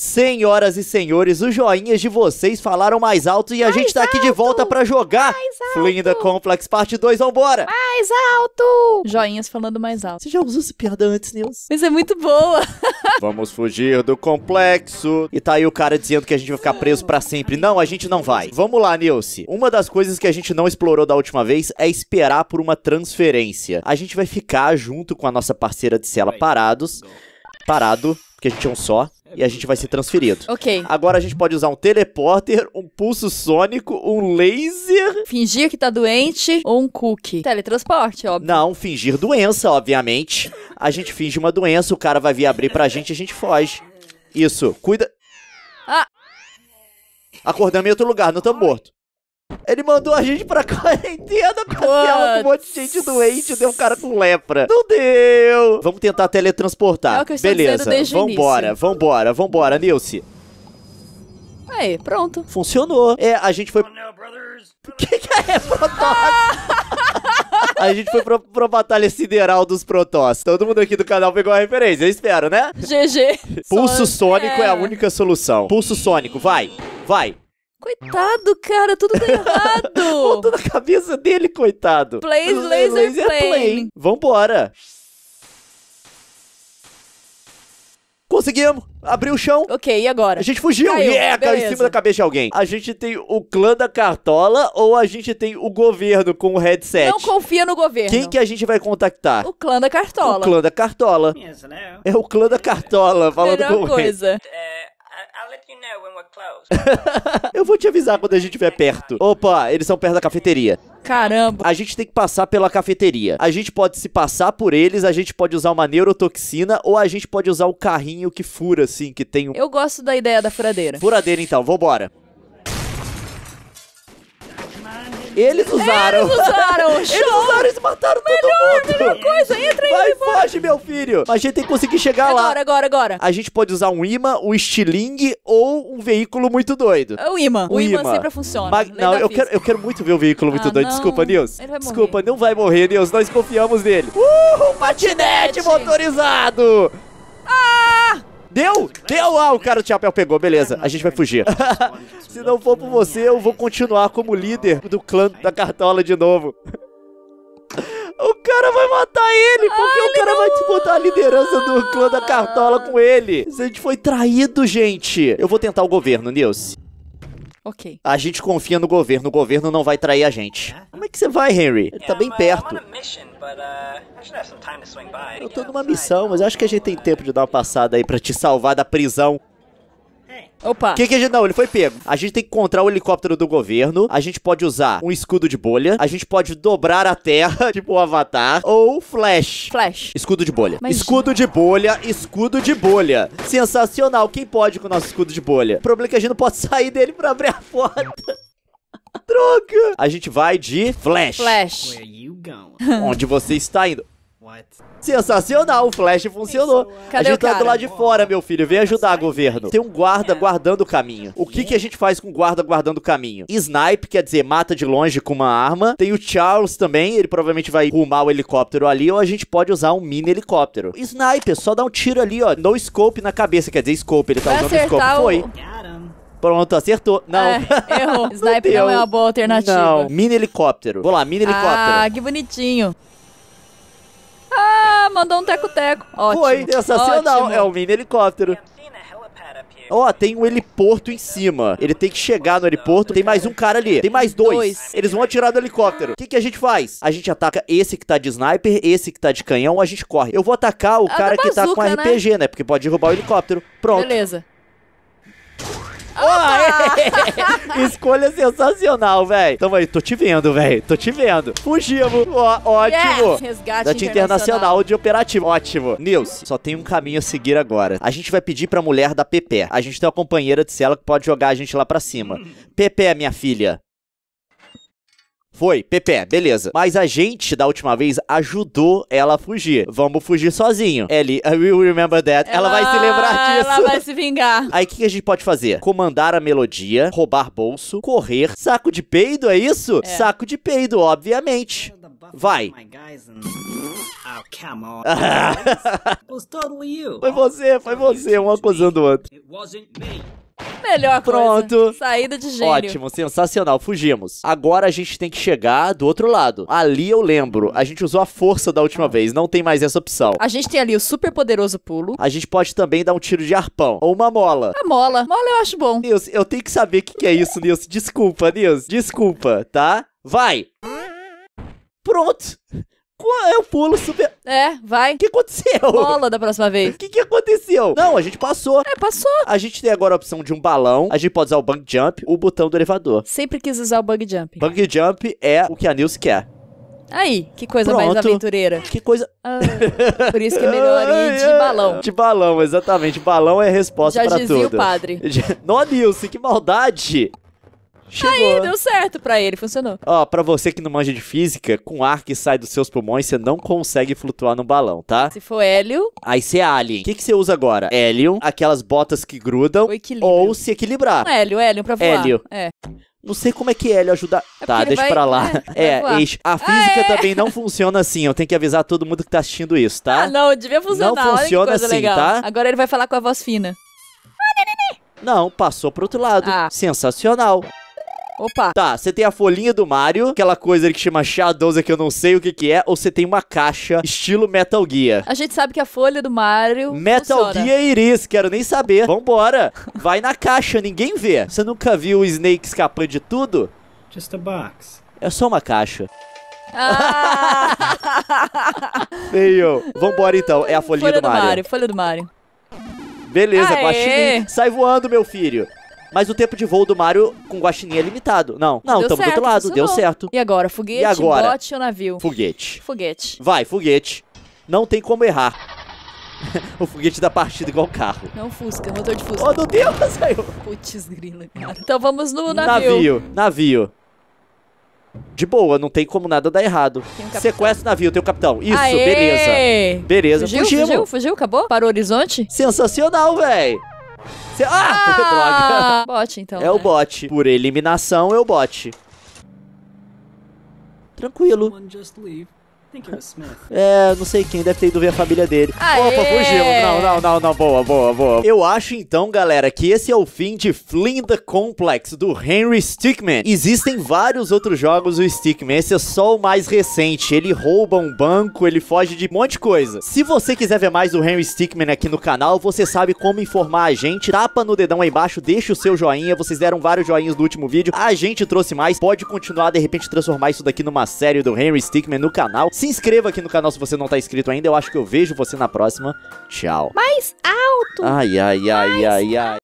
Senhoras e senhores, os joinhas de vocês falaram mais alto e a gente tá aqui de volta pra jogar Fleeing the Complex Parte 2, vambora! Mais alto! Joinhas falando mais alto. Você já usou essa piada antes, Nilce? Mas é muito boa! Vamos fugir do complexo. E tá aí o cara dizendo que a gente vai ficar preso pra sempre. Não, a gente não vai. Vamos lá, Nilce. Uma das coisas que a gente não explorou da última vez é esperar por uma transferência. A gente vai ficar junto com a nossa parceira de cela parado, porque a gente é um só. E a gente vai ser transferido. Ok. Agora a gente pode usar um teleporter, um pulso sônico, um laser... Fingir que tá doente ou um cookie. Teletransporte, óbvio. Não, fingir doença, obviamente. A gente finge uma doença, o cara vai vir abrir pra gente e a gente foge. Isso, cuida... Ah! Acordamos em outro lugar, não estamos mortos. Ele mandou a gente pra quarentena, com um monte de gente doente, deu um cara com lepra. Não deu! Vamos tentar teletransportar. É o que eu estou dizendo desde o início. Vambora, Nilce. Aí, pronto. Funcionou. É, a gente foi... O que é protótipo? A gente foi pra batalha sideral dos protoss. Todo mundo aqui do canal pegou a referência, eu espero, né? GG. Pulso sônico é a única solução. Pulso sônico, vai. Coitado, cara, tudo deu errado. Voltou na cabeça dele, coitado. Play, laser play. Vambora. Conseguimos. Abriu o chão. Ok, e agora? A gente fugiu. Caiu em cima da cabeça de alguém. A gente tem o clã da cartola ou a gente tem o governo com o headset? Não confia no governo. Quem que a gente vai contactar? O clã da cartola. É o clã da cartola falando com o melhor coisa. Eu vou te avisar quando a gente estiver perto. Opa, eles são perto da cafeteria. Caramba. A gente tem que passar pela cafeteria. A gente pode se passar por eles, a gente pode usar uma neurotoxina ou a gente pode usar um carrinho que fura, assim, que tem um... Eu gosto da ideia da furadeira. Furadeira, então. Vambora. Eles usaram! Eles usaram e mataram todo mundo! Melhor coisa, entra aí! Vai, foge, meu filho! Mas a gente tem que conseguir chegar lá! Agora! A gente pode usar um imã, um estilingue ou um veículo muito doido. O imã. O imã sempre funciona. Não, eu quero muito ver um veículo muito doido. Não. Desculpa, Nilce. Desculpa, não vai morrer, Nilce. Nós confiamos nele. Patinete motorizado! Deu! Ah, o cara de chapéu pegou, beleza. A gente vai fugir. Se não for por você, eu vou continuar como líder do clã da cartola de novo. O cara vai matar ele, porque o cara vai disputar a liderança do clã da cartola com ele. A gente foi traído, gente. Eu vou tentar o governo, Nilce. Ok. A gente confia no governo. O governo não vai trair a gente. Como é que você vai, Henry? Ele tá bem perto. Eu tô numa missão, mas acho que a gente tem tempo de dar uma passada aí pra te salvar da prisão. Opa! Que a gente... Não, ele foi pego. A gente tem que encontrar o helicóptero do governo. A gente pode usar um escudo de bolha. A gente pode dobrar a terra, tipo o Avatar. Ou Flash. Escudo de bolha. Imagina. Escudo de bolha. Sensacional. Quem pode com o nosso escudo de bolha? O problema é que a gente não pode sair dele pra abrir a porta. Droga! A gente vai de Flash. Onde você está indo? Sensacional, o Flash funcionou. Cadê a gente? Tá do lado de fora, meu filho. Vem ajudar, governo. Tem um guarda guardando o caminho. O que a gente faz com o guarda guardando o caminho? Snipe, quer dizer, mata de longe com uma arma. Tem o Charles também, ele provavelmente vai rumar o helicóptero ali. Ou a gente pode usar um mini helicóptero. Sniper, só dá um tiro ali, ó. No scope na cabeça, quer dizer, scope. Ele tá usando scope, foi. Pronto, acertou. Não. Errou. Snipe não é uma boa alternativa. Não, mini helicóptero. Vou lá, mini helicóptero. Ah, que bonitinho. Ah, mandou um teco-teco. Ótimo. Foi, sensacional. Ótimo. É um mini helicóptero. Ó, tem um heliporto em cima. Ele tem que chegar no heliporto. Tem mais um cara ali. Tem mais dois. Eles vão atirar do helicóptero. O que a gente faz? A gente ataca esse que tá de sniper, esse que tá de canhão, a gente corre. Eu vou atacar o cara que tá com RPG, né? Porque pode derrubar o helicóptero. Pronto. Beleza. Oh, escolha sensacional, velho. Tamo aí, tô te vendo. Fugimos. Ó, ótimo. Yes, resgate da internacional de operativo. Ótimo. Nilce, só tem um caminho a seguir agora. A gente vai pedir pra mulher da Pepe. A gente tem uma companheira de cela que pode jogar a gente lá pra cima. Pepe, minha filha. Foi, Pepe, beleza. Mas a gente, da última vez, ajudou ela a fugir. Vamos fugir sozinho. Ellie, I will remember that. Ela vai se lembrar disso. Ela vai se vingar. Aí, o que a gente pode fazer? Comandar a melodia, roubar bolso, correr, saco de peido, é isso? É. Saco de peido, obviamente. Vai. Foi você, um acusando o outro. Melhor Pronto. Coisa, saída de gênio. Ótimo, sensacional, fugimos. Agora a gente tem que chegar do outro lado. Ali eu lembro, a gente usou a força da última vez, não tem mais essa opção. A gente tem ali o super poderoso pulo. A gente pode também dar um tiro de arpão, ou uma mola. A mola, mola eu acho bom. Nilce, eu tenho que saber o que é isso, Nilce. Desculpa, Nilce, desculpa, tá? Vai. Pronto. Qual é o pulo super... É, vai. O que aconteceu? Bola da próxima vez. O que aconteceu? Não, a gente passou. É, passou. A gente tem agora a opção de um balão. A gente pode usar o bungee jump, o botão do elevador. Sempre quis usar o bungee jump. Bungee jump é o que a Nilce quer. Aí, que coisa mais aventureira. Que coisa... Ah, por isso que é melhor ir de balão. De balão, exatamente. Balão é a resposta pra tudo. Já dizia o padre. Nó, Nilce, que maldade. Chegou. Aí, deu certo pra ele, funcionou. Ó, pra você que não manja de física, com ar que sai dos seus pulmões, você não consegue flutuar num balão, tá? Se for hélio... Aí você é alien. O que você usa agora? Hélio, aquelas botas que grudam, ou se equilibrar. Hélio pra voar. Hélio. É. Não sei como é que hélio ajuda... É, tá, deixa pra lá. A física também não funciona assim. Eu tenho que avisar todo mundo que tá assistindo isso, tá? Ah, não, devia funcionar. Não funciona assim, legal. Tá? Agora ele vai falar com a voz fina. Não, passou pro outro lado. Ah. Sensacional. Opa. Tá, você tem a folhinha do Mario, aquela coisa que chama Chá 12 que eu não sei o que que é, ou você tem uma caixa estilo Metal Gear. A gente sabe que a folha do Mario Metal Gear Iris, quero nem saber. Vambora. Vai na caixa, ninguém vê. Você nunca viu o Snake escapando de tudo? Just a box. É só uma caixa. Ah. Feio. Vambora então, é a folhinha do Mario. Folha do Mario. Beleza, baixinho. Sai voando, meu filho. Mas o tempo de voo do Mario com guaxininha é limitado. Não, estamos do outro lado, deu certo. E agora, foguete, bote ou navio? Foguete. Vai, foguete. Não tem como errar. O foguete da partida igual o carro. Não, Fusca, motor de Fusca. Oh, meu Deus, saiu. Putz, grila, cara. Então vamos no navio. Navio. De boa, não tem como nada dar errado. Sequestra o navio, tem o capitão. Isso, beleza. Fugiu, acabou? Para o horizonte? Sensacional, véi. Ah! Droga. Bote, então. É o bote. Por eliminação, é o bote. Tranquilo. É, não sei quem, deve ter ido ver a família dele. Aê! Opa, fugimos. Não, boa. Eu acho então, galera, que esse é o fim de Fleeing the Complex, do Henry Stickmin. Existem vários outros jogos do Stickmin, esse é só o mais recente. Ele rouba um banco, ele foge de um monte de coisa. Se você quiser ver mais do Henry Stickmin aqui no canal, você sabe como informar a gente. Tapa no dedão aí embaixo, deixa o seu joinha. Vocês deram vários joinhas no último vídeo, a gente trouxe mais. Pode continuar, de repente, transformar isso daqui numa série do Henry Stickmin no canal. Se inscreva aqui no canal se você não tá inscrito ainda. Eu acho que eu vejo você na próxima. Tchau. Mais alto. Ai, ai, ai, ai, ai.